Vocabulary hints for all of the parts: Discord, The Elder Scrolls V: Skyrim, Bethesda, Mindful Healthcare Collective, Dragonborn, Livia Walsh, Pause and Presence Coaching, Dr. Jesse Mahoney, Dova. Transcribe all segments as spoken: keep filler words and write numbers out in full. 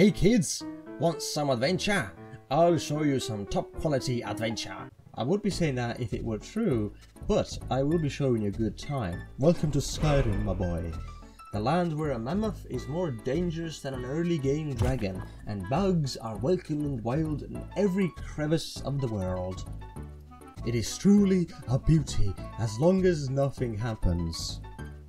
Hey kids, want some adventure? I'll show you some top quality adventure. I would be saying that if it were true, but I will be showing you a good time. Welcome to Skyrim, my boy. The land where a mammoth is more dangerous than an early game dragon, and bugs are welcome and wild in every crevice of the world. It is truly a beauty, as long as nothing happens.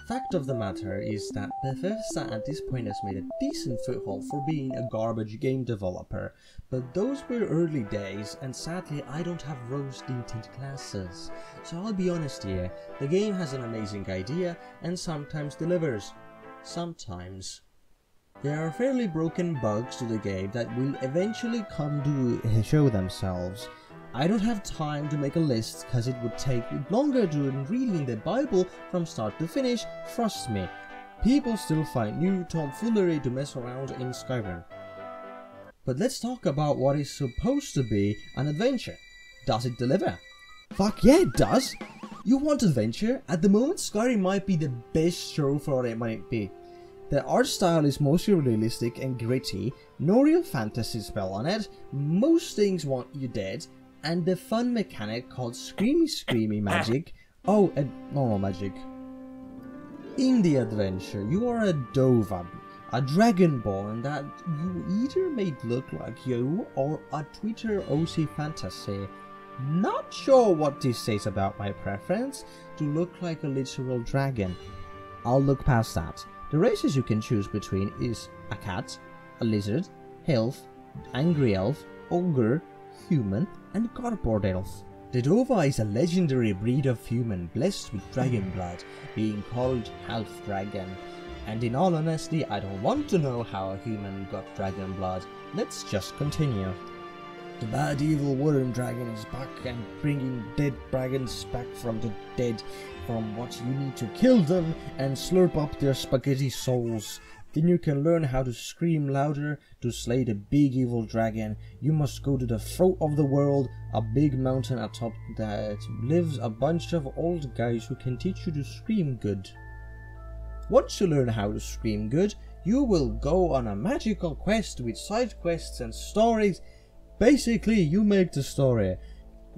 Fact of the matter is that Bethesda at this point has made a decent foothold for being a garbage game developer, but those were early days and sadly I don't have rose tinted glasses. So I'll be honest here, the game has an amazing idea and sometimes delivers. Sometimes. There are fairly broken bugs to the game that will eventually come to show themselves. I don't have time to make a list cause it would take longer than reading the Bible from start to finish, trust me. People still find new tomfoolery to mess around in Skyrim. But let's talk about what is supposed to be an adventure. Does it deliver? Fuck yeah it does! You want adventure? At the moment Skyrim might be the best show for what it might be. The art style is mostly realistic and gritty, no real fantasy spell on it, most things want you dead, and the fun mechanic called screamy screamy magic, oh and normal magic. In the adventure you are a Dova, a Dragonborn that you either made look like you or a Twitter O C fantasy. Not sure what this says about my preference to look like a literal dragon, I'll look past that. The races you can choose between is a cat, a lizard, elf, angry elf, ogre, human and cardboard elf. The Dova is a legendary breed of human blessed with dragon blood, being called half dragon. And in all honesty, I don't want to know how a human got dragon blood, let's just continue. The bad evil worm dragon is back and bringing dead dragons back from the dead, from what you need to kill them and slurp up their spaghetti souls. Then you can learn how to scream louder to slay the big evil dragon. You must go to the throat of the world, a big mountain atop that lives a bunch of old guys who can teach you to scream good. Once you learn how to scream good, you will go on a magical quest with side quests and stories. Basically, you make the story.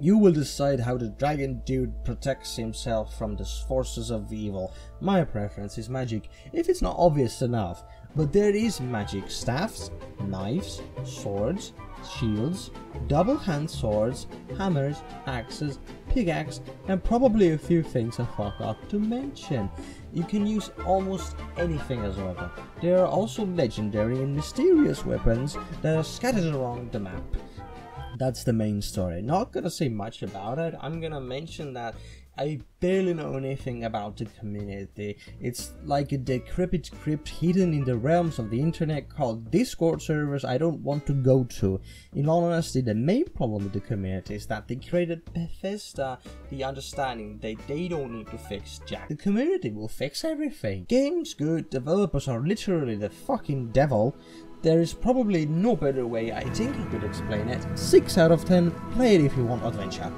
You will decide how the dragon dude protects himself from the forces of evil. My preference is magic, if it's not obvious enough. But there is magic staffs, knives, swords, shields, double hand swords, hammers, axes, pickaxe, and probably a few things I forgot to mention. You can use almost anything as well. There are also legendary and mysterious weapons that are scattered around the map. That's the main story. Not gonna say much about it. I'm gonna mention that I barely know anything about the community. It's like a decrepit crypt hidden in the realms of the internet called Discord servers I don't want to go to. In all honesty, the main problem with the community is that they created Bethesda, the understanding that they don't need to fix jack. The community will fix everything. Games good, developers are literally the fucking devil. There is probably no better way I think I could explain it. six out of ten, play it if you want adventure.